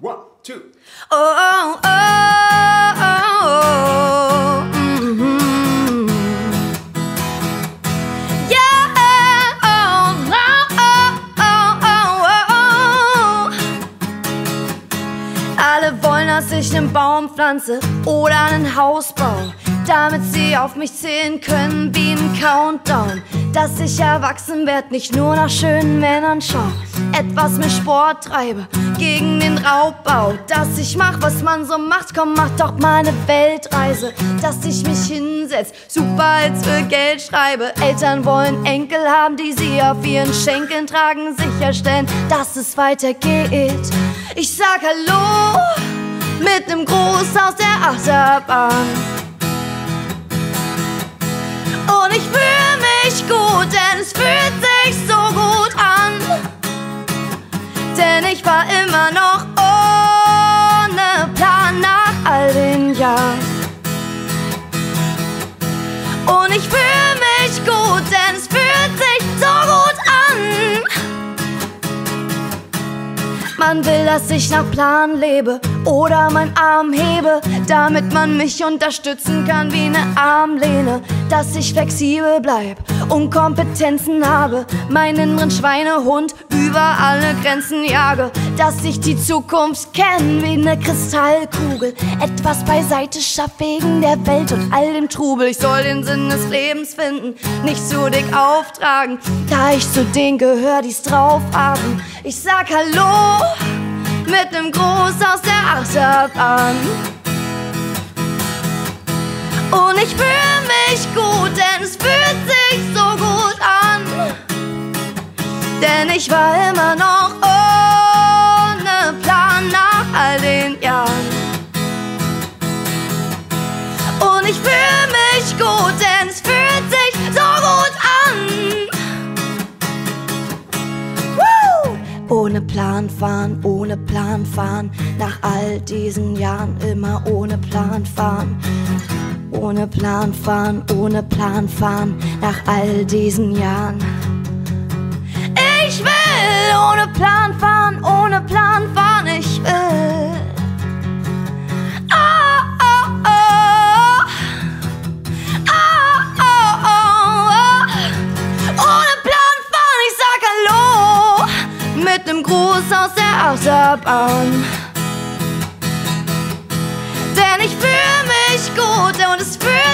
One, two. Oh, oh, oh, oh. Yeah, oh, oh, oh, oh, oh. Alle wollen, dass ich einen Baum pflanze oder ein Haus baue, damit sie auf mich zählen können wie ein Countdown. Dass ich erwachsen werd, nicht nur nach schönen Männern schau, etwas mit Sport treibe, gegen den Raubbau. Dass ich mach, was man so macht, komm, mach doch mal eine Weltreise. Dass ich mich hinsetz, Superhits für Geld schreibe. Eltern wollen Enkel haben, die sie auf ihren Schenkeln tragen. Sicherstellen, dass es weitergeht. Ich sag Hallo mit nem Gruß aus der Achterbahn. Und ich fühl mich gut, denn es fühlt sich so gut an. Denn ich war immer noch ohne Plan nach all den Jahren. Und ich fühl mich gut, denn es fühlt sich so gut an. Man will, dass ich nach Plan lebe oder mein Arm hebe, damit man mich unterstützen kann wie eine Armlehne. Dass ich flexibel bleib und Kompetenzen habe, meinen inneren Schweinehund über alle Grenzen jage. Dass ich die Zukunft kenne wie eine Kristallkugel, etwas beiseite schaff wegen der Welt und all dem Trubel. Ich soll den Sinn des Lebens finden, nicht zu dick auftragen, da ich zu denen gehör, die's drauf haben. Ich sag Hallo mit nem Gruß aus der Achterbahn. Und ich fühl mich gut, denn es fühlt sich so gut an. Denn ich war immer noch ohne Plan nach all den Jahren. Und ich fühl mich gut, denn es fühlt sich so gut an. Woo! Ohne Plan fahren, ohne Plan fahren. Nach all diesen Jahren immer ohne Plan fahren. Ohne Plan fahren, ohne Plan fahren, nach all diesen Jahren. Ich will ohne Plan fahren, ohne Plan fahren, ich will. Oh, oh, oh. Oh, oh, oh, oh. Ohne Plan fahren, ich sag Hallo mit nem Gruß aus der Achterbahn. Denn ich fühl mich gut und es fühlt